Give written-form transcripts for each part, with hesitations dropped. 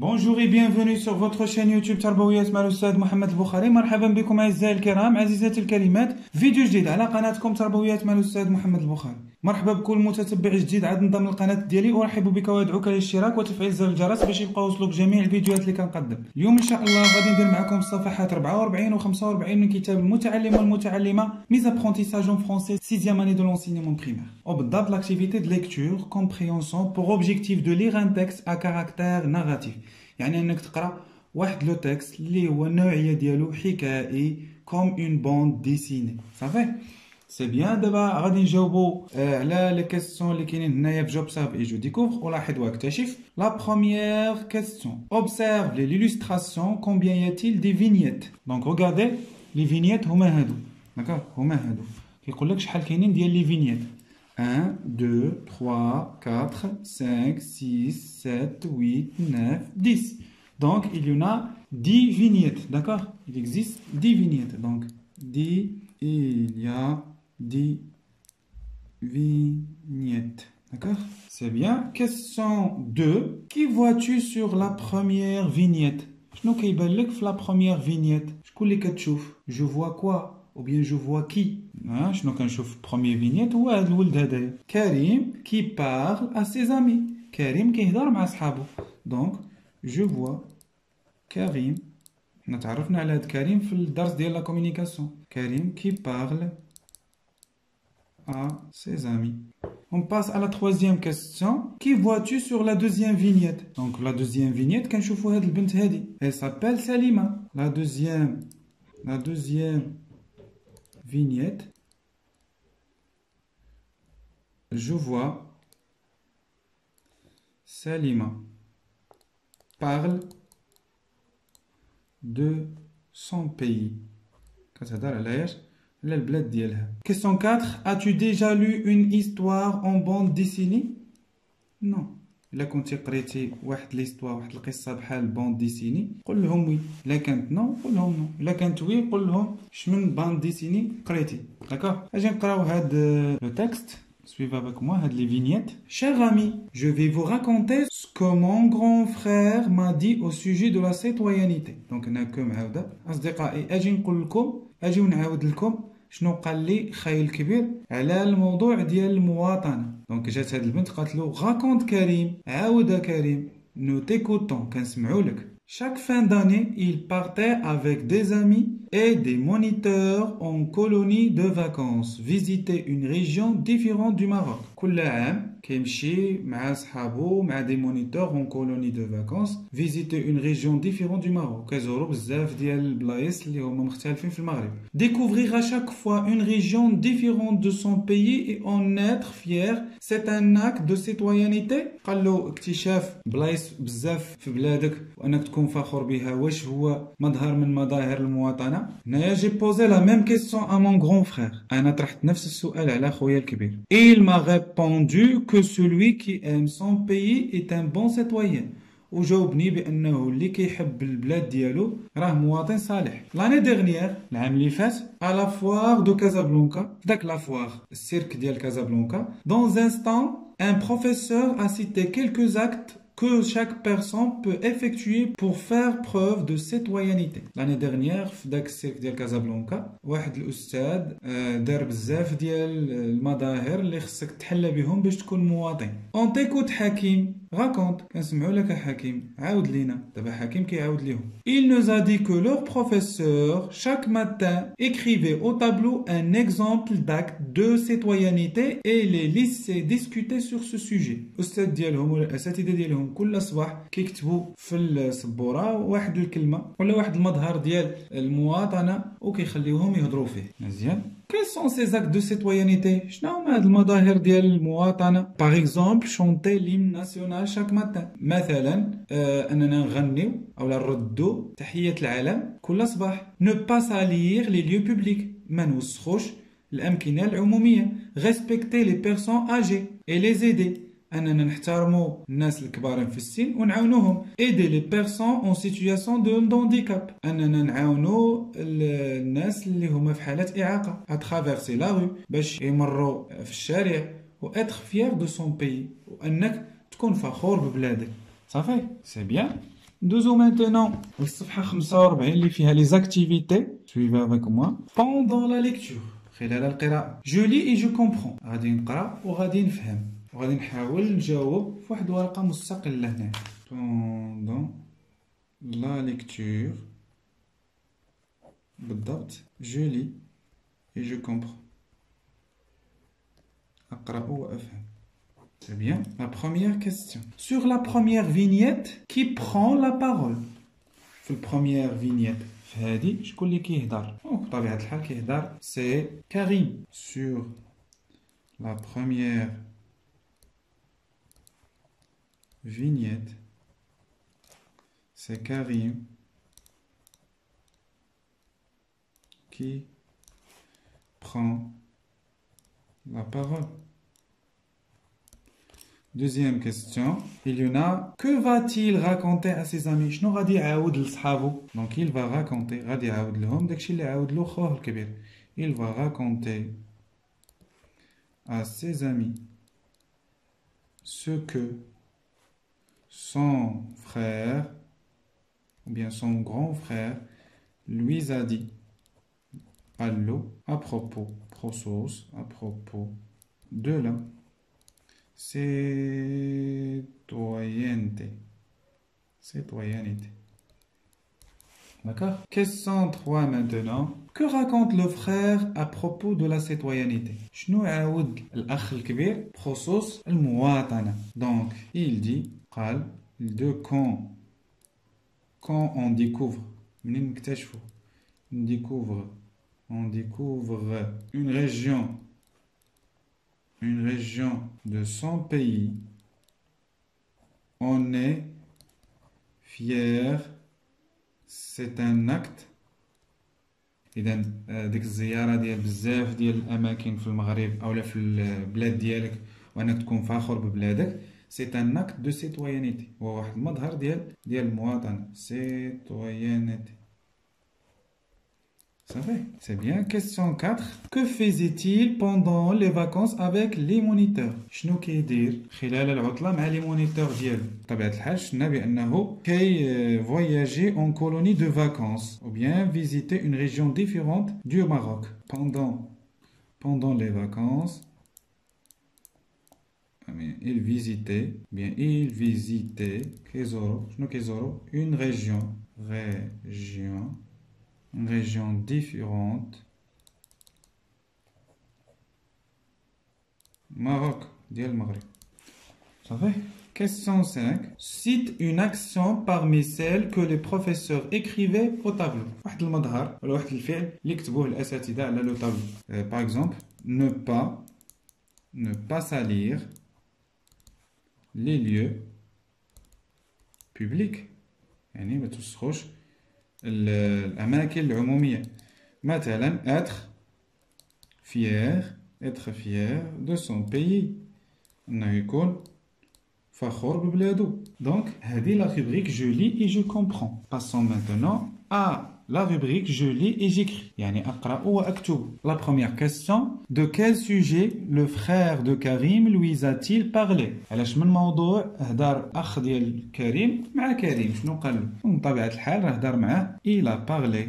Bonjour et bienvenue sur votre chaîne YouTube Tarbawiyat Maa Ostad Mohamed Bukhari. مرحبا بكم أعزائي الكرام عزيزاتي الكلمات. فيديو جديد على قناتكم تربويات مع الأستاذ محمد البخاري. مرحبا بكل متتبع جديد عاد انضم للقناة ديالي، وارحب بك وادعوك للاشتراك وتفعيل زر الجرس باش يبقى يوصلوك جميع الفيديوهات اللي كنقدم. اليوم ان شاء الله غادي ندير معكم الصفحات 44 و 45 من كتاب المتعلم والمتعلمة ميز ابرونتيساج اون فرونسي 6e année de l'enseignement primaire. وبالضبط لاكتيفيتي دو ليكتور كومبريونسون بوغ اوبجيكتيف دو ليغ ان تيكست ا كاركتير ناراتيف، يعني انك تقرا واحد لو تيكست اللي هو النوعية ديالو حكائي كوم اون بوند ديسيني. صافي سي بيان. دابا غادي نجاوبو على لي كيسيون اللي كاينين هنايا في جوبسيرف اي جو ديكوفر. ولاحظ واكتشف. لا بروميير كيسيون اوبسيرف لي ليلوستراسيون كومبيان ياتيل دي فينييت. دونك ريغاردي لي فينييت هما هادو، داكوغ هما هادو كيقولك شحال كاينين ديال لي فينييت. 1 2 3 4 5 6 7 8 9 10. دونك il y en a 10 vignettes, d'accord? Il existe 10 vignettes. Donc 10 il y a 10 vignettes, d'accord? C'est bien. Question 2. Qui vois-tu sur la première vignette? Shno kaybalek f la première vignette? Shkoun li katchouf? Je vois quoi? Ou bien je vois qui? Shno kanchouf première vignette ou hada lweled hadaya? Karim qui parle à ses amis. Karim kayhdar ma ashabou. Donc je vois Karim. نتعرفنا على هاد كريم في الدرس ديال لا كومونيكاسيون. كريم كي بارل à ses amis. On passe à la troisième question. Qui vois-tu sur la deuxième vignette? Donc la deuxième vignette, كنشوفوا هاد البنت هادي. Elle s'appelle Salima. La deuxième vignette. Je vois Salima parle de son pays. Question 4. As-tu déjà lu une histoire en bande dessinée? Non. La كنتي قريتي واحد ليستوار واحد القصه بحال بوند ديسيني قول لهم وي، الا كانت نو قول لهم نو، الا كانت وي قول لهم شمن بوند ديسيني قريتي. داكوغ اجي نقراو هاد لو تيكست. Suivez avec moi les vignettes. Cher ami, je vais vous raconter ce que mon grand frère m'a dit au sujet de la citoyenneté. Donc, on a comme عودة. أصدقائي أجي نقول لكم، أجي ونعاود لكم شنو قال لي خاي الكبير على الموضوع ديال المواطنة. دونك جات هاد البنت قالت له raconte كريم، عاود كريم، nous t'écoutons كنسمعوا لك. Chaque fin d'année, il partait avec des amis et des moniteurs en colonie de vacances visiter une région différente du Maroc. كل عام كيمشي مع صحابو مع des moniteurs en colonie de vacances visiter une région différente du Maroc. كيزورو بزاف ديال البلايص اللي هما مختلفين في المغرب. Découvrir à chaque fois une région différente de son pays et en être fier, c'est un acte de citoyenneté. قال له اكتشاف بلايص بزاف في بلادك وانك تكون فخور بها واش هو مظهر من مظاهر المواطنة. J'ai posé la même question à mon grand frère. Il m'a répondu que celui qui aime son pays est un bon citoyen. L'année dernière, à la foire de Casablanca, dans un stand, un professeur a cité quelques actes que chaque personne peut effectuer pour faire preuve de citoyenneté. L'année dernière, dans le cirque de Casablanca, un oustad dar bzaf dial المظاهر اللي خصك تحل بهم باش تكون مواطن. On t'écoute Hakim, raconte. كنسمعوا لك حكيم، عاود لينا. دابا حكيم كيعاود ليهم. Il nous a dit que leur professeur chaque matin écrivait au tableau un exemple d'acte de citoyenneté et les lycées discutaient sur ce sujet. الاستاذ ديالهم ولا الاساتذه ديالهم كل صباح كيكتبوا في السبوره واحد الكلمه ولا واحد المظهر ديال المواطنه وكيخليوهم يهضروا فيه. مزيان. Quels sont ces actes de citoyenneté? Par exemple, chanter l'hymne national chaque matin. Ne pas salir les lieux publics. Respecter les personnes âgées et les aider. Aider les personnes en situation de handicap. À traverser la rue, ou être fier de son pays. C'est bien. Nous maintenant au صفحة 45 اللي فيها les activités. Suivez avec moi. Pendant la lecture, خلال القراءة, je lis et je comprends. غادي نقرأ وغادي نفهم وغادي نحاول نجاوب في واحد الورقة مستقلة هنا. Pendant la lecture, بالضبط, je lis et je comprends. أقرأ وأفهم. C'est bien. La première question. Sur la première vignette, qui prend la parole? Sur la première vignette, c'est Karim. Sur la première vignette, c'est Karim qui prend la parole. Deuxième question, il y en a. Que va-t-il raconter à ses amis? شنو غادي يعاود لصحابو? Donc il va raconter, غادي يعاود لهم داكشي اللي عاود له خوه الكبير. Il va raconter à ses amis ce que son frère ou bien son grand frère lui a dit à propos, prosos, à propos de la citoyenneté. Citoyenneté. D'accord? Question 3 maintenant. Que raconte le frère à propos de la citoyenneté? Chnou aoud l'akh l'kbir, prosos l'mouatana. Donc, il dit, qal, de quand on découvre, on découvre une région de son pays, on est fier, c'est un acte. إذا ديك الزيارة ديال بزاف ديال الأماكن في المغرب أو في البلاد ديالك وأنك تكون فاخر ببلادك، c'est un acte de citoyenneté. هو واحد المظهر ديال المواطنة. citoyenneté. C'est bien. Question 4. Que faisait-il pendant les vacances avec les moniteurs? شنو كيدير خلال العطلة مع لي مونيتور ديالو؟ بطبيعة الحال شفنا بأنه كي voyager en colonie de vacances ou bien visiter une région différente du Maroc. Pendant les vacances, il visitait, une région différente. Maroc, dial Maghreb. Ça fait. Question 5. Cite une action parmi celles que les professeurs écrivaient au tableau. واحد المظهر ولا واحد الفعل اللي كتبوه الاساتذه على لو طابلو. Par exemple, ne pas salir les lieux publics. يعني ما تسخوش الأماكن العمومية. مثلا être fier de son pays. أنه يكون فخور ببلادو. Donc هذه la rubrique je lis et je comprends. Passons maintenant à la rubrique je lis et j'écris. يعني أقرأ وأكتب. La première question. De quel sujet le frère de Karim lui a-t-il parlé? علاش من موضوع هدار أخ ديال كريم مع كريم. شنو قال له؟ من طبيعة الحال راه هدار معاه. Il a parlé.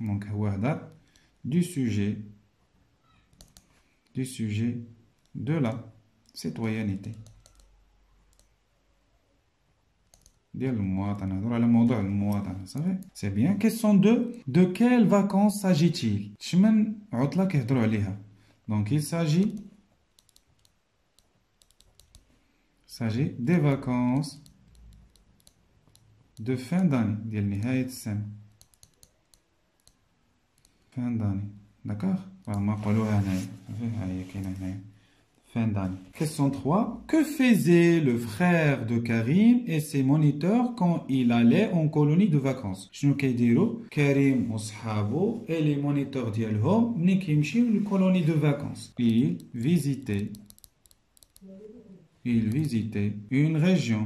Donc هو هدار du sujet de la citoyenneté. C'est bien. Question 2. De quelles vacances s'agit-il? Donc il s'agit des vacances de fin d'année. Fin d'année. D'accord? Fin d'année. Question 3. Que faisait le frère de Karim et ses moniteurs quand il allait en colonie de vacances? شنو كيديروا كريم وصحابو et les moniteurs ديالهم ملي كيمشيو للكولوني دو فاكونس؟ Il visitait une région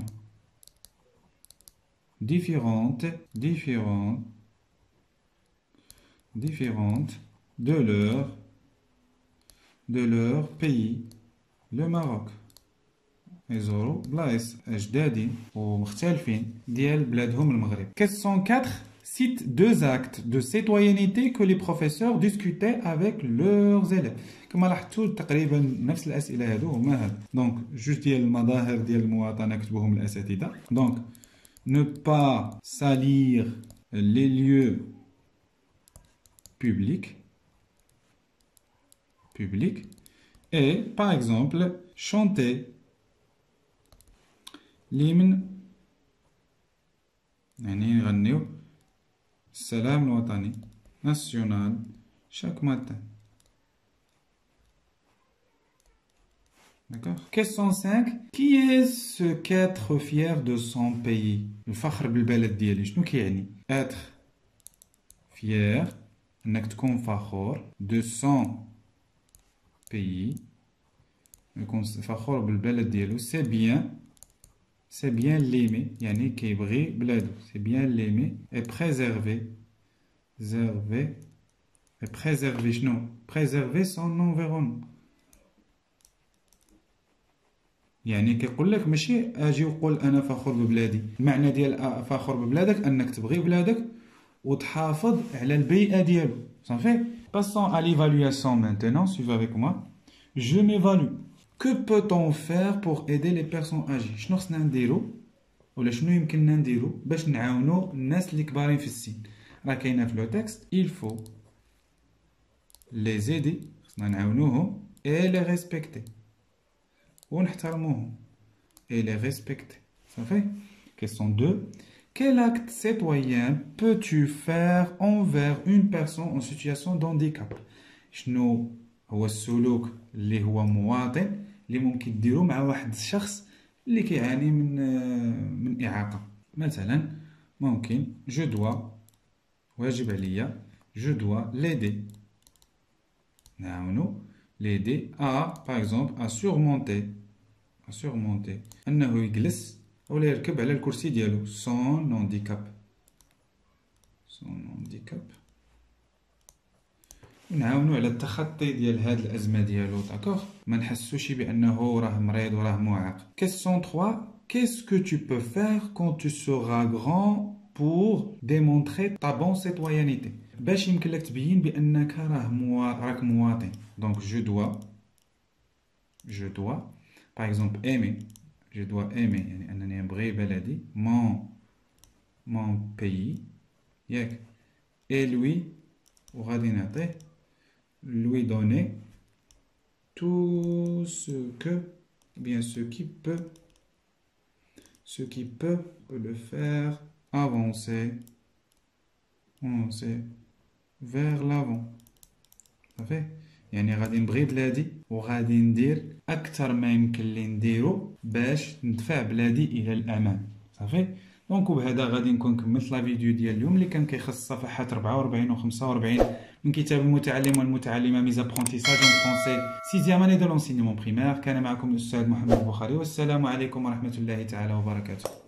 différente de leur pays. Le Maroc. يزوروا بلايص أجدادي ومختلفين ديال بلادهم المغرب. Question 4 cite deux actes de citoyenneté que les professeurs discutaient avec leurs élèves. كما لاحظتوا تقريبا نفس الأسئلة هادو هما هاد. دونك جوج ديال المظاهر ديال المواطنة كتبوهم الأساتذة. دونك ne pas salir les lieux publics et par exemple chanter l'hymne يعني نغنيو السلام الوطني national chaque matin. D'accord. Question 5. Qui est ce qu'être fier de son pays? الفخر بالبلد ديالي شنو كيعني؟ être fier انك تكون فخور de son pays يكون فخور بالبلد ديالو سي بيان c'est bien l'aimer, يعني كيبغي بلادو, c'est bien l'aimer et préserver شنو préserver son environnement, يعني كيقول لك ماشي اجي وقول انا فخور ببلادي. المعنى ديال فخور ببلادك انك تبغي بلادك وتحافظ على البيئة ديالو. صافي. Passons à l'évaluation maintenant, suivez avec moi. Je m'évalue. Que peut-on faire pour aider les personnes âgées? شنو خصنا نديرو ولا شنو يمكننا نديرو باش نعاونو الناس اللي كبارين في السن؟ راه كاينه في لو تيكست il faut les aider, خصنا نعاونوهم et les respecter ونحترموهم et les respecter. صافي. Question 2. Quel acte citoyen peux-tu faire envers une personne en situation de handicap? شنو هو السلوك اللي هو مواطن اللي ممكن ديرو مع واحد الشخص اللي كيعاني من إعاقة؟ مثلا ممكن جو دوا واجب عليا جو دوا ليدي نعاونو ليدي ا باغ اكزومبل ا سورمونتي انه يجلس ولا يركب على الكرسي ديالو سون هانديكاب نعاونو على التخطي ديال هاد الازمه ديالو. داكوغ ما نحسوش بانه راه مريض وراه معاق. كيسيون 3 qu'est-ce que tu peux faire quand tu seras grand pour démontrer ta bonne citoyenneté؟ باش يمكن لك تبين بانك راك مواطن. دونك جو دوا par exemple aimer, je dois aimer يعني انني نبغي بلدي mon pays ياك et lui وغادي نعطيه lui donner tout ce qui peut le faire avancer vers l'avant. صافي يعني غادي نبغي بلادي وغادي ندير اكثر ما يمكن لي نديرو باش ندفع بلادي الى الامام. صافي. دونك وبهذا غادي نكون كملت لا فيديو ديال اليوم اللي كان كيخص صفحات 44 و 45 من كتاب المتعلم والمتعلمه ميز ابرونتيساج اون فرونسي 6 اني دو لونسينيمون بريمير. كان معكم الاستاذ محمد البخاري والسلام عليكم ورحمه الله تعالى وبركاته.